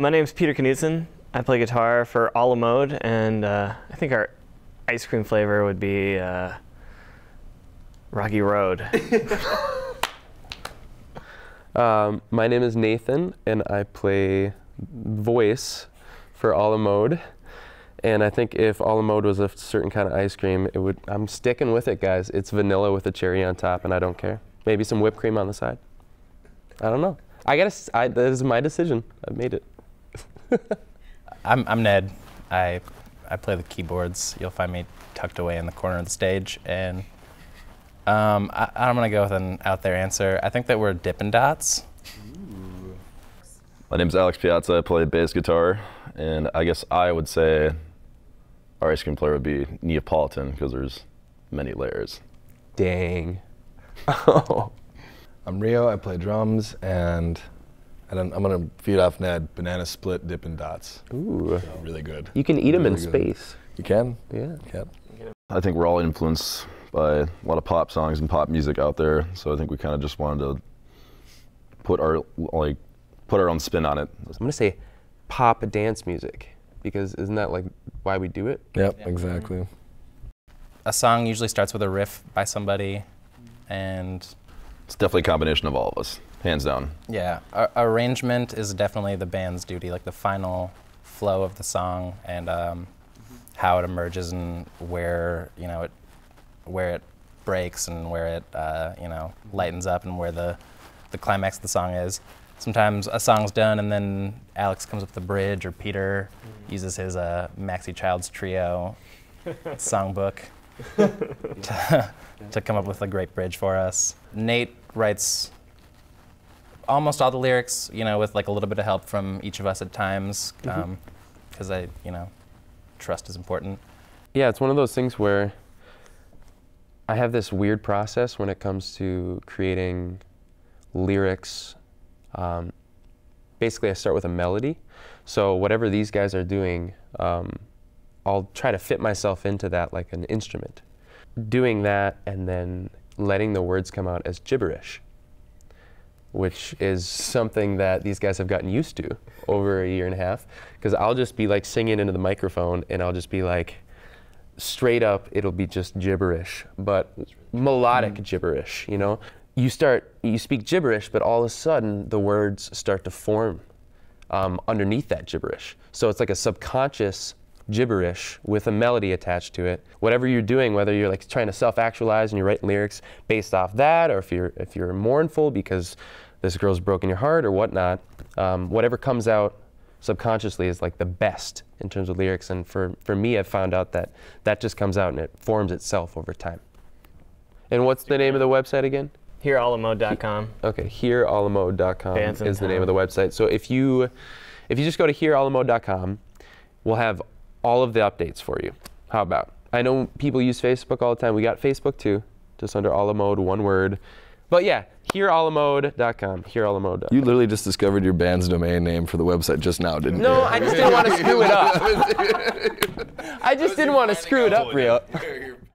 My name's Peter Knudsen. I play guitar for A'lamode, and I think our ice cream flavor would be Rocky Road. My name is Nathan, and I play voice for A'lamode. And I think if A'lamode was a certain kind of ice cream, it would. I'm sticking with it, guys. It's vanilla with a cherry on top, and I don't care. Maybe some whipped cream on the side. I don't know. This is my decision. I've made it. I'm Ned. I play the keyboards. You'll find me tucked away in the corner of the stage, and I'm gonna go with an out there answer. I think that we're Dippin' Dots. Ooh. My name's Alex Piazza. I play bass guitar, and I guess I would say our ice cream player would be Neapolitan, because there's many layers. Dang. Oh. I'm Rio, I play drums, and I'm gonna feed off Ned, Banana Split, Dippin' Dots. Ooh. So really good. You can eat them really in good. Space. You can? Yeah. You can. I think we're all influenced by a lot of pop songs and pop music out there, so I think we kind of just wanted to put our own spin on it. I'm gonna say pop dance music, because isn't that like why we do it? Yep, yeah. Exactly. A song usually starts with a riff by somebody, and it's definitely a combination of all of us, hands down. Yeah, arrangement is definitely the band's duty, like the final flow of the song and how it emerges and where where it breaks and where it lightens up and where the climax of the song is. Sometimes a song's done and then Alex comes up with the bridge, or Peter uses his Maxi Child's Trio songbook to come up with a great bridge for us. Nate writes almost all the lyrics, with like a little bit of help from each of us at times, because trust is important. Yeah, it's one of those things where I have this weird process when it comes to creating lyrics. Basically I start with a melody, so whatever these guys are doing, I'll try to fit myself into that like an instrument. Doing that and then letting the words come out as gibberish, which is something that these guys have gotten used to over a year and a half, because I'll just be like singing into the microphone and I'll just be like, straight up it'll be just gibberish, but melodic gibberish, You speak gibberish, but all of a sudden the words start to form underneath that gibberish. So it's like a subconscious gibberish with a melody attached to it. Whatever you're doing, whether you're like trying to self-actualize and you write lyrics based off that, or if you're mournful because this girl's broken your heart or whatnot, whatever comes out subconsciously is like the best in terms of lyrics. And for me, I've found out that that just comes out and it forms itself over time. And what's the name of the website again? Hearalamode.com. Okay, Hearalamode.com is the name of the website. So if you just go to Hearalamode.com, we'll have all of the updates for you. How about? I know people use Facebook all the time. We got Facebook too, just under A'lamode, one word. But yeah, Hearalamode.com. Hearalamode.com. You literally just discovered your band's domain name for the website just now, didn't you? No, I just didn't want to screw it up. I just didn't want to screw it up, Rio.